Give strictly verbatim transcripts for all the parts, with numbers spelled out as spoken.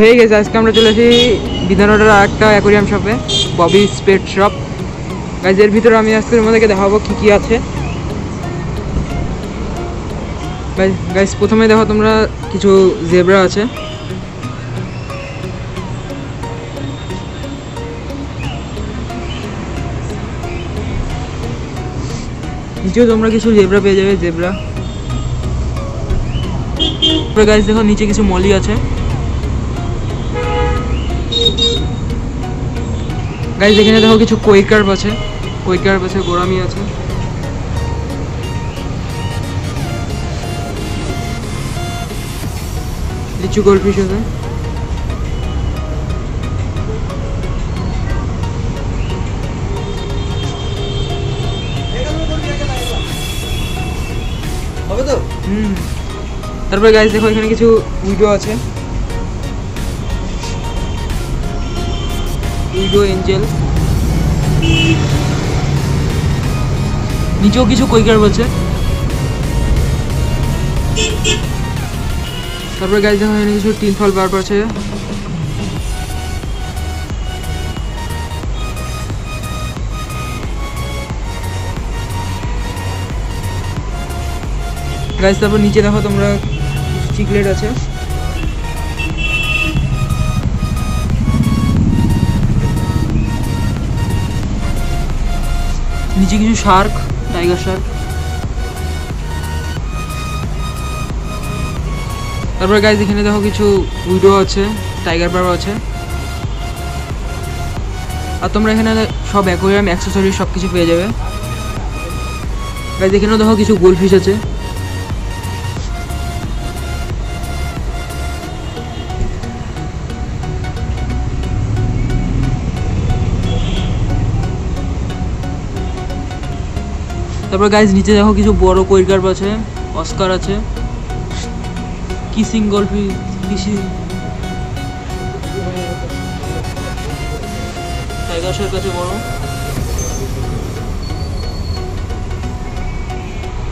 হয়ে গেছে। আজকে আমরা চলে আসি বিধাননগরের আরেকটা অ্যাকোয়ারিয়াম শপে, ববি পেট শপ। গাইজ এর ভিতরে আমি আজকে তোমাদেরকে দেখাবো কী কী আছে। গাইজ প্রথমে দেখো তোমরা কিছু জেব্রা আছে, নিচেও তোমরা কিছু জেব্রা পেয়ে যাবে। জেব্রা গাইজ দেখো নিচে কিছু মলি আছে। গাইজ এখানে দেখো কিছু কোয়েকার্প আছে, কোয়েকার্প আছে, গোরামি আছে। লিচু গোল্ডফিশ আছে। তারপরে গাইজ দেখো এখানে কিছু উইডো আছে, উইডো এঞ্জেল। নিচেও কিছু কইকার বলছে। তারপরে গাইজ দেখো এখানে কিছু টিন ফল বার করছে। গাইজ তারপর নিচে দেখো তোমরা চিকলেট আছে। নিচে কিছু শার্ক, টাইগার শার্ক। তারপরে গাইজ এখানে দেখো কিছু উইডো আছে, টাইগার পার্বা আছে। আর তোমরা এখানে সব অ্যাকোয়ারিয়াম অ্যাক্সেসরি সব কিছু পেয়ে যাবে। গাইজ এখানেও দেখো কিছু গোল্ডফিশ আছে। তারপর গাইজ নিচে দেখো কিছু বড় কোয়েকার্প আছে, অস্কার আছে, কিসিং গোল্ডফিশ।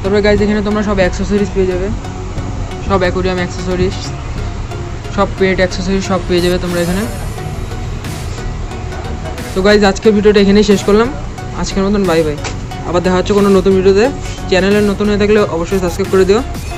তারপরে গাইজ এখানে তোমরা সব অ্যাক্সেসরিজ পেয়ে যাবে, সব অ্যাকোয়ারিয়াম অ্যাক্সেসরিজ, সব পেট অ্যাক্সেসরিজ সব পেয়ে যাবে তোমরা এখানে। তো গাইজ আজকের ভিডিওটা এখানেই শেষ করলাম। আজকের মতন বাই বাই। আবার দেখা হচ্ছে কোনো নতুন ভিডিওতে। চ্যানেলের নতুন হয়ে থাকলে অবশ্যই সাবস্ক্রাইব করে দিও।